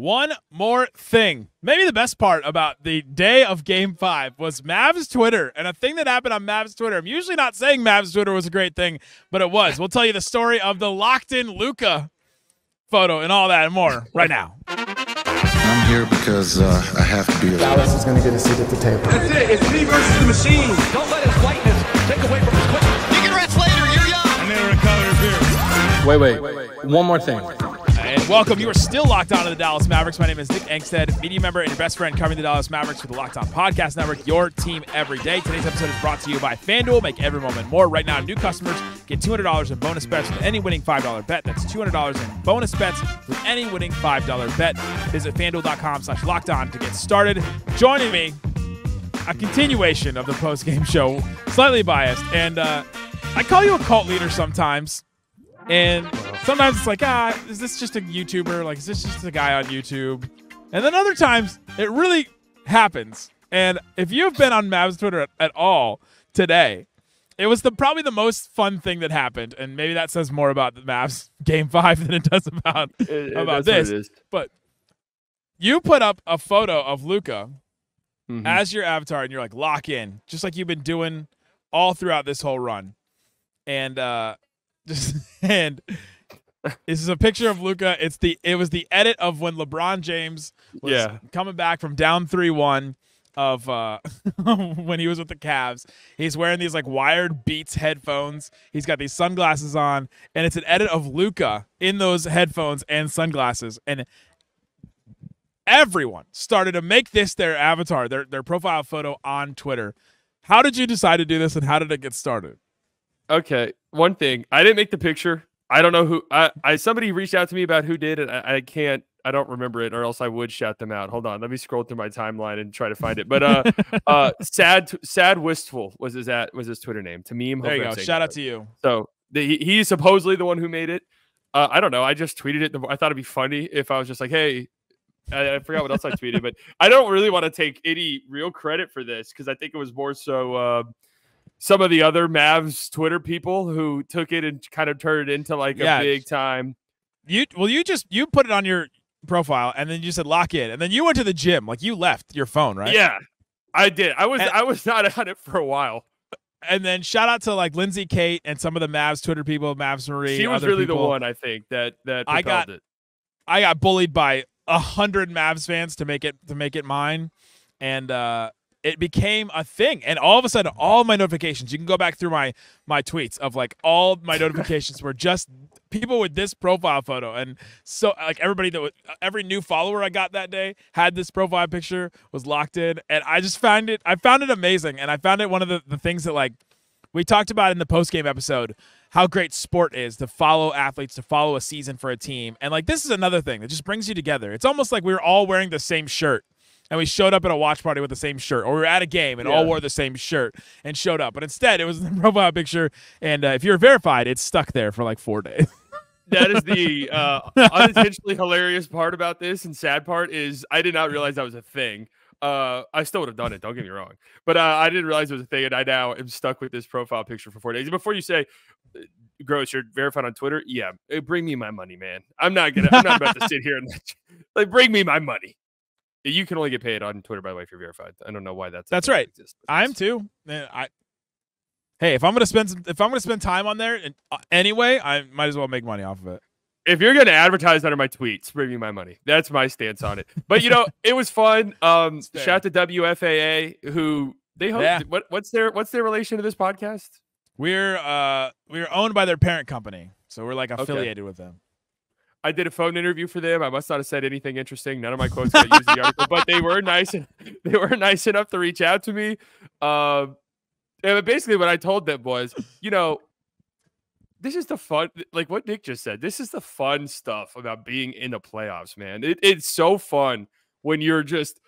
One more thing. Maybe the best part about the day of Game 5 was Mavs Twitter and a thing that happened on Mavs Twitter. I'm usually not saying Mavs Twitter was a great thing, but it was. We'll tell you the story of the locked-in Luka photo and all that and more right now. I'm here because I have to be here. Dallas is going to get a seat at the table. That's it. It's me versus the machine. Don't let his whiteness take away from his quickness. You can rest later. You're young. And they were a color beer. Wait. One more thing. And welcome. You are still locked on to the Dallas Mavericks. My name is Nick Angstadt, media member and your best friend covering the Dallas Mavericks for the Locked On Podcast Network, your team every day. Today's episode is brought to you by FanDuel. Make every moment more. Right now, new customers get $200 in bonus bets with any winning $5 bet. That's $200 in bonus bets with any winning $5 bet. Visit FanDuel.com/lockedon to get started. Joining me, a continuation of the post-game show, slightly biased. And I call you a cult leader sometimes. And sometimes it's like, is this just a YouTuber? Like, is this just a guy on YouTube? And then other times, it really happens. And if you've been on Mavs Twitter at all today, it was probably the most fun thing that happened. And maybe that says more about the Mavs Game 5 than it does about this. But you put up a photo of Luka as your avatar, and you're like, lock in, just like you've been doing all throughout this whole run. And and this is a picture of Luka. It was the edit of when LeBron James was coming back from down 3-1 of when he was with the Cavs. He's wearing these like wired Beats headphones. He's got these sunglasses on, and it's an edit of Luka in those headphones and sunglasses. And everyone started to make this their avatar, their profile photo on Twitter. How did you decide to do this, and how did it get started? Okay, one thing. I didn't make the picture. I don't know who. Somebody reached out to me about who did, and I don't remember it, or else I would shout them out. Hold on, let me scroll through my timeline and try to find it. But sad wistful was his Twitter name. Tamim. There you go. Shout out to you. So he's supposedly the one who made it. I don't know. I just tweeted it. I thought it'd be funny if I was just like, hey. I forgot what else I tweeted, but I don't really want to take any real credit for this because I think it was more so. Some of the other Mavs Twitter people who took it and kind of turned it into like a big time. You put it on your profile and then you said lock in, and then you went to the gym. Like you left your phone, right? Yeah, I did. I was not at it for a while. And then shout out to like Lindsay Kate and some of the Mavs Twitter people, Mavs Marie. She was really the one I think that propelled it. I got bullied by 100 Mavs fans to make it mine, and it became a thing, and all of a sudden, all my notifications, you can go back through my tweets of like all my notifications were just people with this profile photo. And so like every new follower I got that day had this profile picture, was locked in. And I just found it amazing. And I found it one of the things that like we talked about in the post-game episode, how great sport is to follow athletes, to follow a season for a team. And like, this is another thing that just brings you together. It's almost like we were all wearing the same shirt. And we showed up at a watch party with the same shirt, or we were at a game and all wore the same shirt and showed up. But instead, it was the profile picture, and if you're verified, it's stuck there for like 4 days. That is the unintentionally hilarious part about this, and sad part is I did not realize that was a thing. I still would have done it, don't get me wrong. But I didn't realize it was a thing, and I now am stuck with this profile picture for 4 days. Before you say, Gross, you're verified on Twitter? Yeah, bring me my money, man. I'm not about to sit here and like bring me my money. You can only get paid on Twitter, by the way, if you're verified. I don't know why that's right. I'm too. Hey, if I'm gonna spend time on there anyway, I might as well make money off of it. If you're gonna advertise under my tweets, bring me my money. That's my stance on it. But you know, it was fun. Shout out to WFAA, who they hosted. Yeah. What's their relation to this podcast? We're owned by their parent company, so we're like affiliated with them. I did a phone interview for them. I must not have said anything interesting. None of my quotes got used in the article, but they were nice enough to reach out to me. And basically what I told them was, you know, this is the fun, like what Nick just said, this is the fun stuff about being in the playoffs, man. It's so fun when you're just,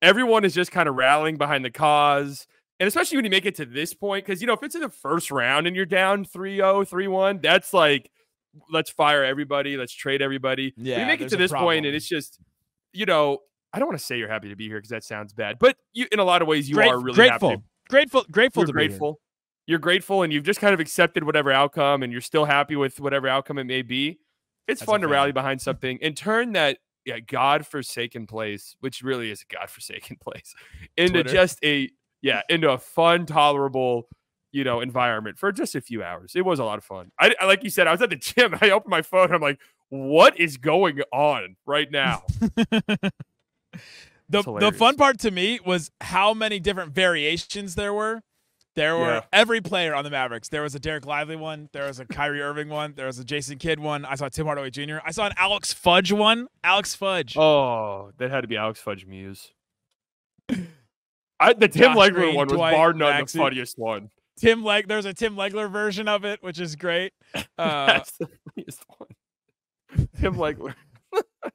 everyone is just kind of rallying behind the cause. And especially when you make it to this point, because, you know, if it's in the first round and you're down 3-0, 3-1, that's like, let's fire everybody. Let's trade everybody. Yeah, you make it to this point, and it's just, you know, I don't want to say you're happy to be here because that sounds bad, but you, in a lot of ways, you are really grateful, happy. Grateful to be here. You're grateful, and you've just kind of accepted whatever outcome, and you're still happy with whatever outcome it may be. It's fun to rally behind something and turn that godforsaken place, which really is a godforsaken place, into just a into a fun, tolerable, you know, environment for just a few hours. It was a lot of fun. I like you said, I was at the gym. I opened my phone. I'm like, what is going on right now? The fun part to me was how many different variations there were. There were every player on the Mavericks. There was a Dereck Lively one. There was a Kyrie Irving one. There was a Jason Kidd one. I saw Tim Hardaway Jr. I saw an Alex Fudge one. Alex Fudge. Oh, that had to be Alex Fudge Muse. The Tim Legler one was bar none the funniest one. There's a Tim Legler version of it, which is great. That's the funniest one. Tim Legler.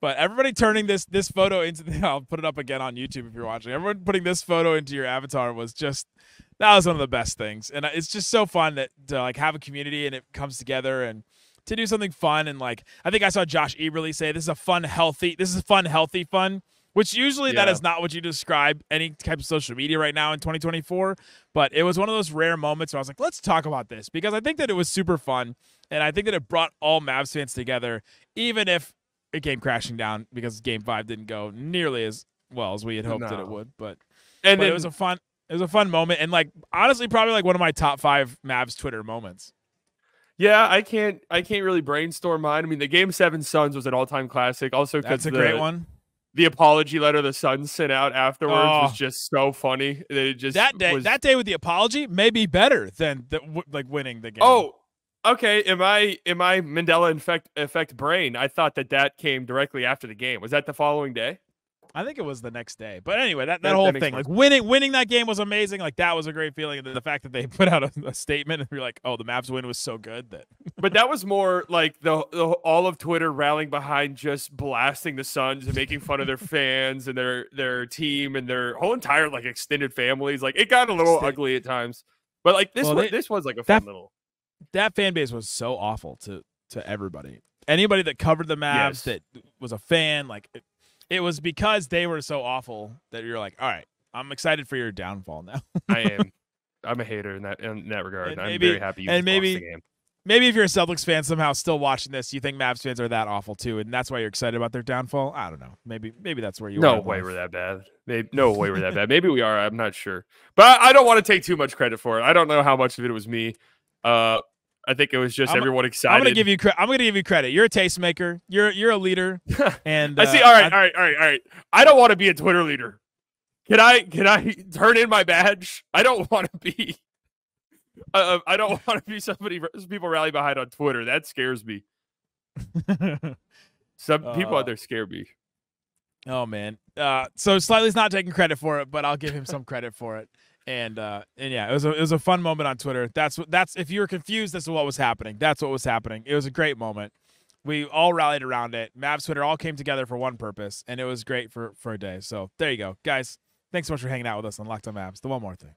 But everybody turning this photo into I'll put it up again on YouTube if you're watching. Everyone putting this photo into your avatar was just that was one of the best things, and it's just so fun that to like have a community and it comes together and to do something fun. And like I think I saw Josh Eberle say this is a fun, healthy. This is fun, healthy fun. Which usually that is not what you describe any type of social media right now in 2024. But it was one of those rare moments where I was like, let's talk about this because I think that it was super fun. And I think that it brought all Mavs fans together, even if it came crashing down because game 5 didn't go nearly as well as we had hoped that it would. But it was a fun moment. And like honestly, probably like one of my top 5 Mavs Twitter moments. Yeah, I can't really brainstorm mine. I mean, the game 7 Suns was an all-time classic. Also, that's a great one. The apology letter the Suns sent out afterwards was just so funny. That day with the apology may be better than like winning the game. Oh, okay. Am I Mandela effect brain? I thought that came directly after the game. Was that the following day? I think it was the next day. But anyway, that whole thing, like winning that game was amazing. Like that was a great feeling. And then the fact that they put out a statement and you're like, oh, the Mavs win was so good that. But that was more like the all of Twitter rallying behind just blasting the Suns and making fun of their fans and their team and their whole entire like extended families. Like it got a little ugly at times. But like this was like a fun little. That fan base was so awful to everybody. Anybody that covered the Mavs that was a fan, like. It was because they were so awful that you're like, all right, I'm excited for your downfall now. I am. I'm a hater in that regard. And I'm very happy you lost the game. Maybe if you're a Celtics fan somehow still watching this, you think Mavs fans are that awful too, and that's why you're excited about their downfall. I don't know. Maybe that's where you are. No way we're that bad. No way we're that bad. Maybe we are. I'm not sure. But I don't want to take too much credit for it. I don't know how much of it was me. I think it was just everyone excited. I'm gonna give you credit. You're a tastemaker. You're a leader. And I see. All right. I don't want to be a Twitter leader. Can I turn in my badge? I don't want to be. I don't want to be somebody people rally behind on Twitter. That scares me. Some people out there scare me. Oh man. So Slightly's not taking credit for it, but I'll give him some credit for it. And yeah, it was a fun moment on Twitter. That's if you were confused, that's what was happening. That's what was happening. It was a great moment. We all rallied around it. Mavs Twitter all came together for one purpose, and it was great for a day. So there you go, guys. Thanks so much for hanging out with us on Locked On Mavs. The one more thing.